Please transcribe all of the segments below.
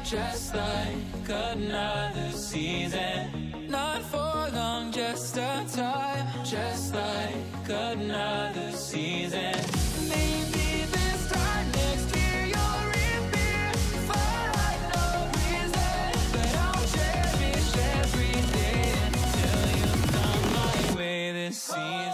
Just like another season, not for long, just a time, just like another season. Maybe this time next year you'll reappear for no reason, but I'll cherish every day until you come my way this season.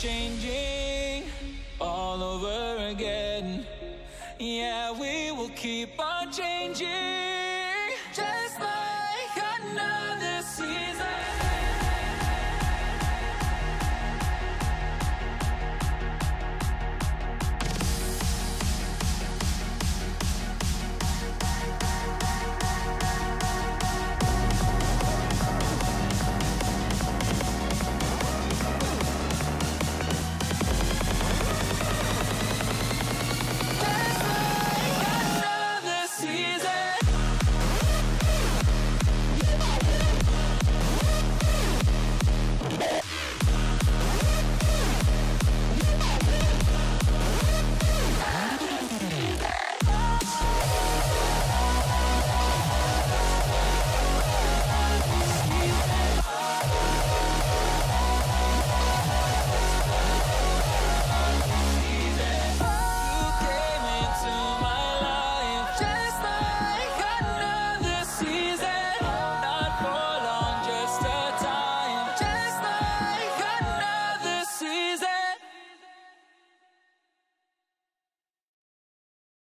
Changing all over again, yeah, we will keep on